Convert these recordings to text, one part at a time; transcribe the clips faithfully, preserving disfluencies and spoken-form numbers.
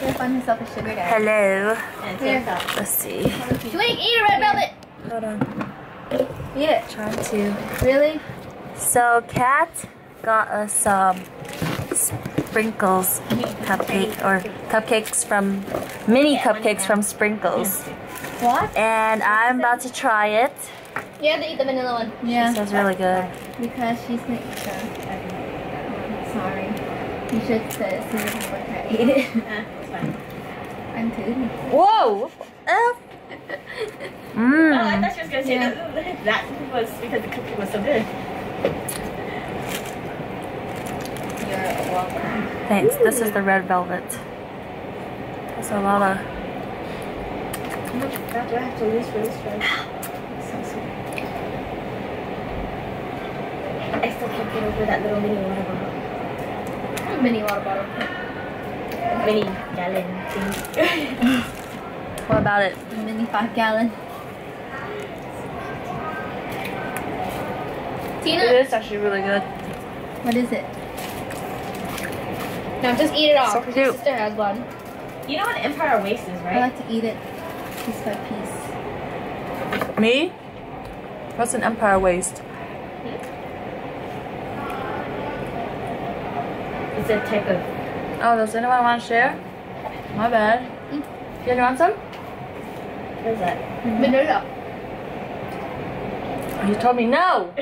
He'll find himself a sugar daddy. Hello. And yeah. Let's see. Twink, eat a red velvet. Hold on. Eat it. Trying to. Really? So Kat got us some Sprinkles cupcake or cupcakes from mini yeah, cupcakes from Sprinkles. Yeah. What? And what I'm about to try it. You have to eat the vanilla one. Yeah. It sounds really good. Because she's gonna eat them. I'm sorry. You should say it before I eat it. It's fine. I'm too. Whoa! Oh. mm. Oh, I thought she was gonna say yeah. that, that was because the cupcake was so good. You're welcome. Thanks. Ooh. This is the red velvet. There's a lot of. How much fat do I have to lose for this one? I still can't get over that little mini water bottle. Mini water bottle. Mini gallon thing. What about it? Mini five gallon. Tina? It is actually really good. What is it? No, just eat it all. So your cute. Sister has one. You know what Empire Waste is, right? I like to eat it piece by piece. Me? What's an Empire Waste? It's a type of... Oh, does anyone want to share? My bad. Mm. You guys want some? What is that? Mm-hmm. Vanilla. You told me no!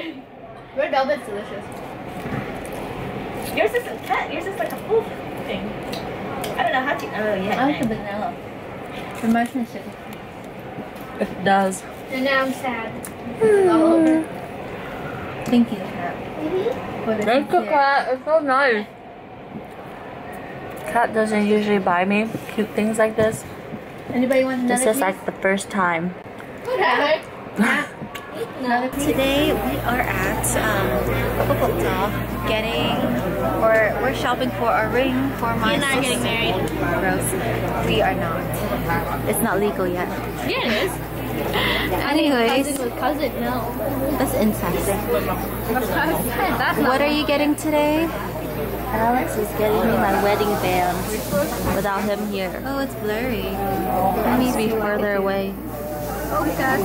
Red velvet's delicious. Yours is a cat. Yours is like a full thing. I don't know how to... Oh, yeah. I like the vanilla. The mushroom should be. It does. And now I'm sad. It's all over. Thank you, Kat. Mm-hmm. Thank you, Kat. It's so nice. Kat doesn't usually buy me cute things like this. Anybody want another This is piece? Like the first time. Okay. Today we are at um, Bogota getting, or we're shopping for a ring for my sister. You and I are getting married. Gross. We are not. It's not legal yet. Yeah, it is. Anyways, cousin with cousin, no. That's incest. What are you getting today? Alex is getting me my wedding band without him here. Oh, it's blurry. It needs to be further away. Oh, God.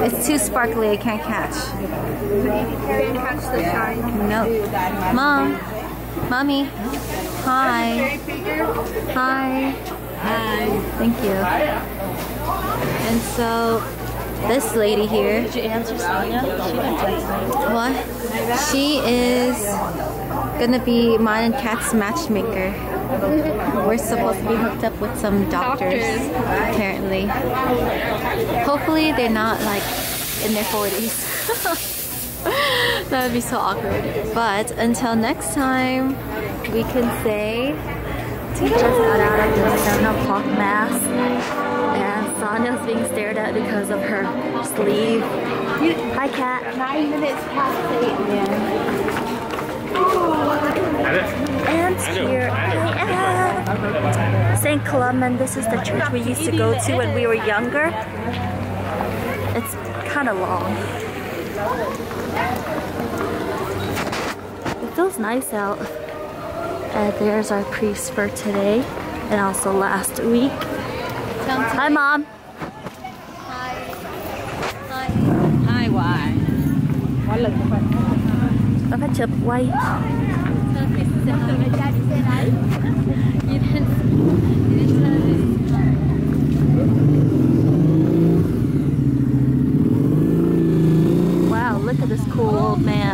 It's too sparkly, I can't catch. You can't catch the shine. Nope. Mom. Mommy. Hi. Hi. Hi. Thank you. And so, this lady here. Did you answer Sonia? She didn't text me. What? She is gonna be mine and Kat's matchmaker. We're supposed to be hooked up with some doctors, doctors. apparently. Hopefully, they're not like in their forties. That would be so awkward. But until next time, we can say. We just got out of the seven o'clock mass. Sonia's being stared at because of her sleeve. Hi, Kat. Nine minutes past eight, man. Oh. And here I am. Saint Columban, this is the church we used to go to when we were younger. It's kind of long. It feels nice out. And there's our priest for today and also last week. Hi, Mom. Hi. Hi. Hi, why? I've had chip white. Wow, look at this cool old man.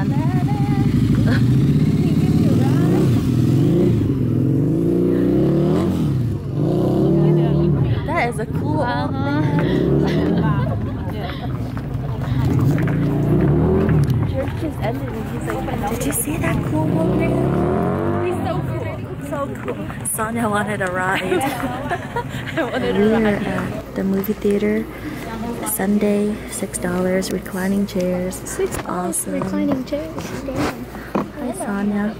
Sonia wanted a ride. I wanted a ride. At the movie theater. Sunday, six dollars. Reclining chairs. Six awesome. Reclining chairs. Damn. Hi, Sonia.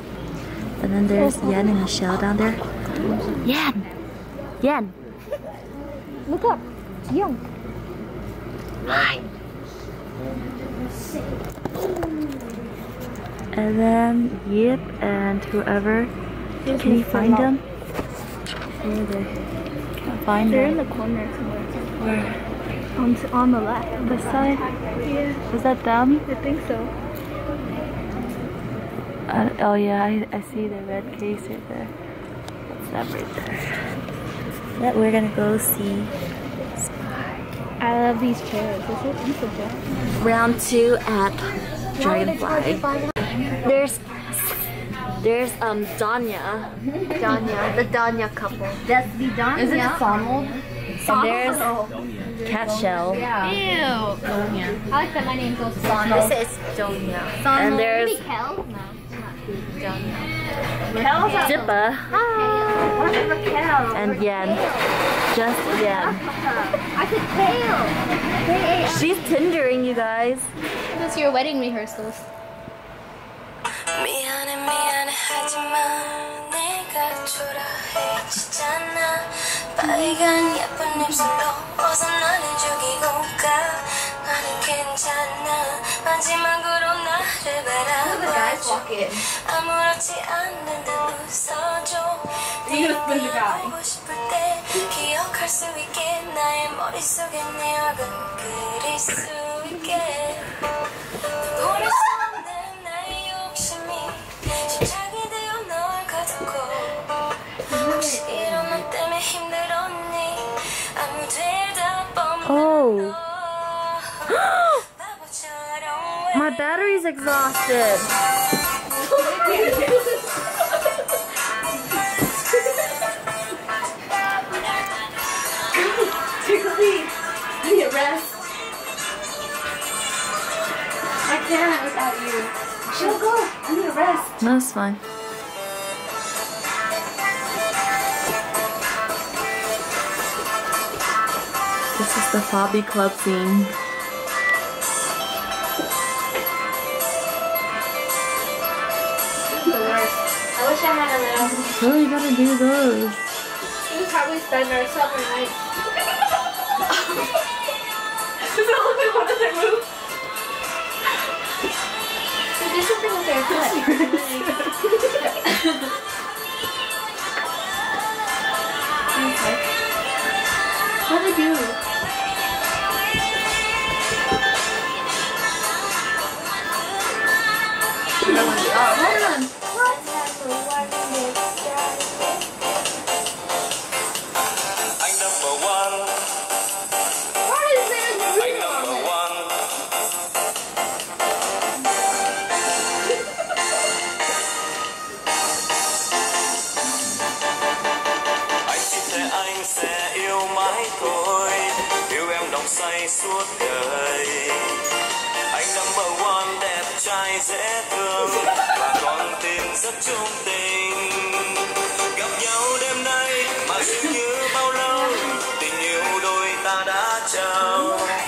And then there's Yen and Michelle down there. Yen. Yen. Look up. Yen. Hi. And then Yip and whoever. Can you find them? where they can't find They're them. They're in the corner somewhere. Where? On, to, on the left. On this the side? Yeah. Was that them? I think so. Uh, oh yeah, I, I see the red case right there. What's that right there? That we're gonna go see. I love these chairs. This is beautiful. Round two at Dragonfly. There's there's um Danya. Danya, the Danya couple. That's the Danya. Isn't it Donald? And there's Catshell. Yeah. Ew. Donya. I like that my name goes Donald. This is Donya. And there's Kel. No, not Donya. Zippa. Hi. And Yen. Just again. I could fail. She's Tindering, you guys. This is your wedding rehearsals. Oh. My battery's exhausted. I need rest. I can't without you. She'll go. I need a rest. No, it's fine. This is the Hobby Club scene. The worst. I wish I had a little. Oh, you gotta do those. We probably spend our summer night. This is the only one that they move. So this is the one they're okay. What do they do? Oh, hold on.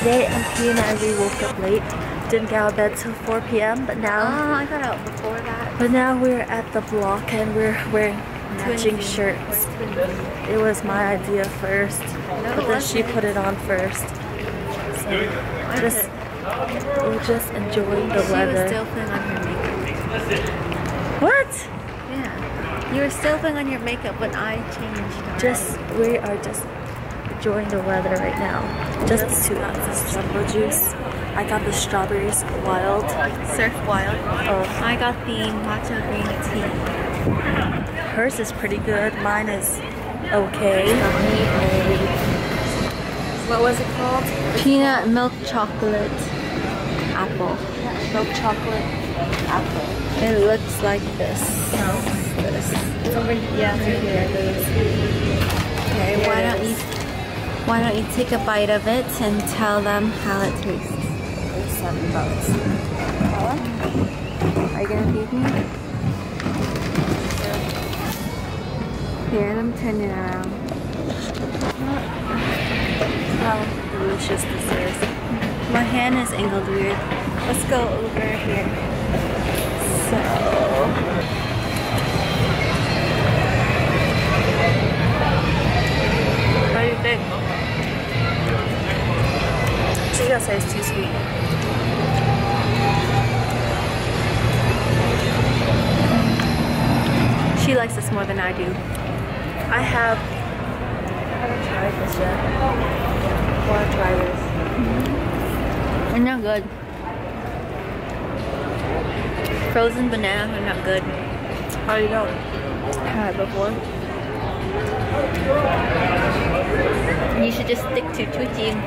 Today, Auntie and I, we woke up late, didn't get out of bed till four p m but now oh, I got out before that. But now we're at the Block and we're wearing matching shirts. It was my idea first, but then she put it on first. So just we'll just enjoying the weather. She was still putting on her makeup. What? Yeah, you were still putting on your makeup when I changed. Just we are just. Enjoying the weather right now. Just the two ounces jumbo juice. I got the strawberries wild. Surf wild. Oh. I got the matcha green tea. Hers is pretty good. Mine is okay. What was it called? Peanut milk chocolate apple. Milk chocolate apple. It looks like this. No. This. Over here. Yeah, right here. Okay, here why don't you Why don't you take a bite of it and tell them how it tastes? It's seven bucks. Are you gonna feed me? Here, let me turn it around. How delicious this is. My hand is angled weird. Let's go over here. So. What do you think? I say it's too sweet. She likes this more than I do. I have haven't tried this yet. I want to try this. Mm-hmm. They're not good. Frozen banana are not good. How do you know? I had it before. You should just stick to Twitching.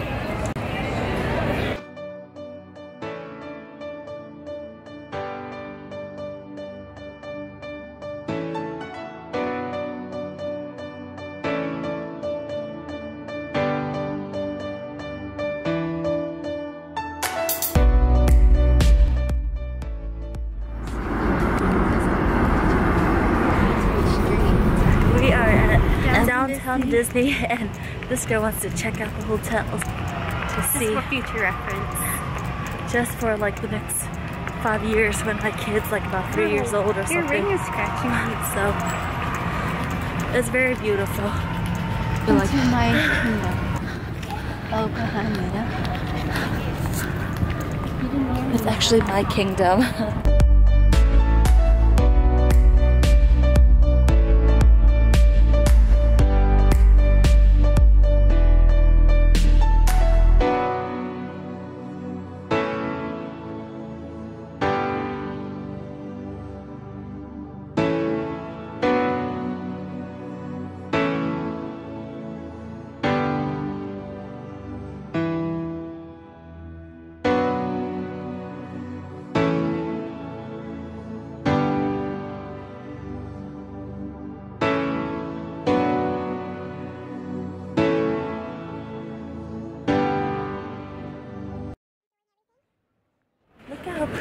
Downtown Disney, and this girl wants to check out the hotels to see. Just for future reference. Just for like the next five years when my kid's like about three oh, years old or your something. Your ring is scratching me. So it's very beautiful. Into like my kingdom. Oh, it's actually my kingdom.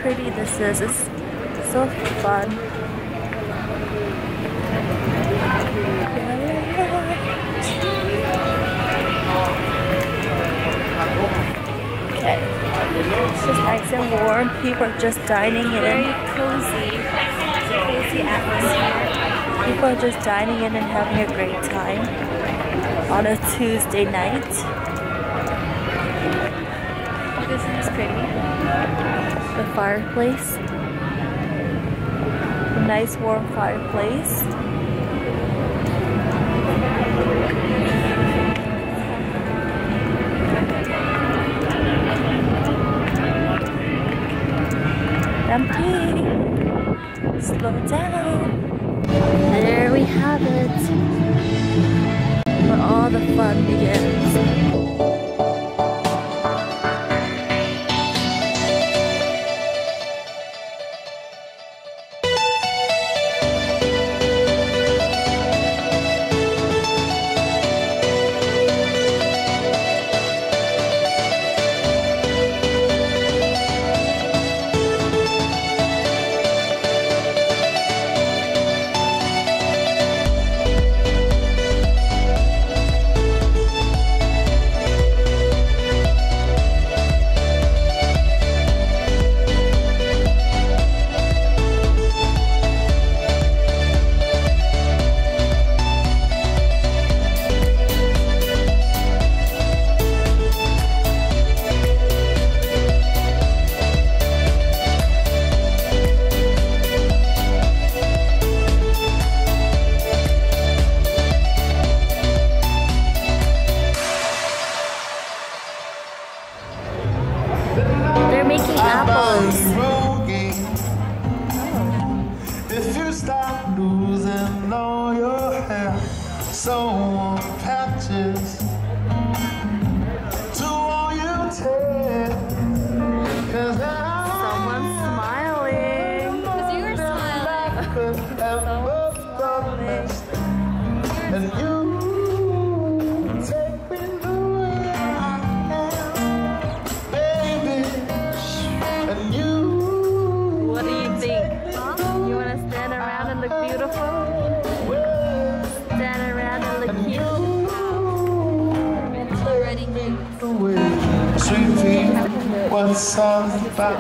Pretty this is. It's so fun. Okay. It's just nice and warm. People are just dining in. Very cozy. Cozy atmosphere. People are just dining in and having a great time on a Tuesday night. This is pretty. The fireplace, a nice warm fireplace. Empty. Slow down. There we have it. Where all the fun begins. What's all about?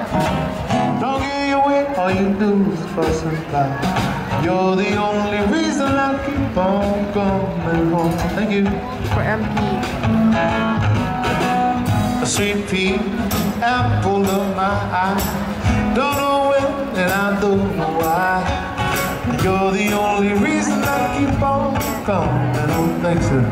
Don't get your way, all you do is fuss and fight. You're the only reason I keep on coming home. Thank you. For M P. A sweet pea, apple of my eye. Don't know when and I don't know why. You're the only reason I keep on coming home. Thanks, sir.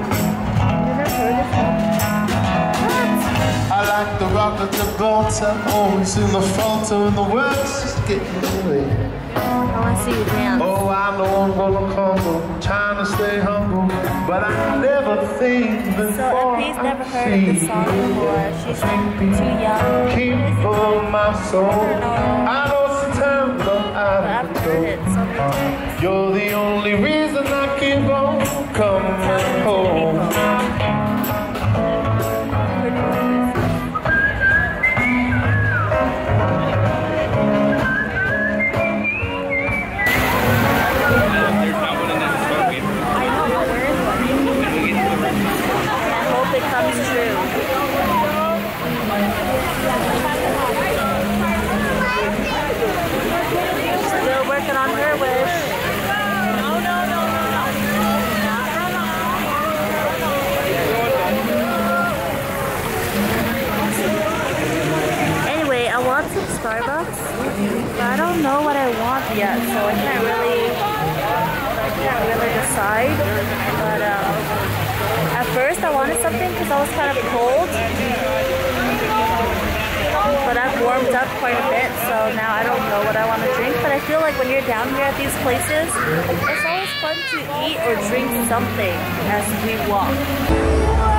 I like the rock of Gibraltar, always in the front and the words just getting away. I want to see you dance. Oh, I know I'm gonna crumble, trying to stay humble, but I never think before I see. So, if he's never heard of this song before, she's like too young. Keep on my soul. I know sometimes I'm out of control. You're the only reason I keep on coming home. Starbucks, but I don't know what I want yet, so I can't really, I can't really decide. But um, at first I wanted something because I was kind of cold, but I've warmed up quite a bit, so now I don't know what I want to drink. But I feel like when you're down here at these places, it's always fun to eat or drink something as we walk.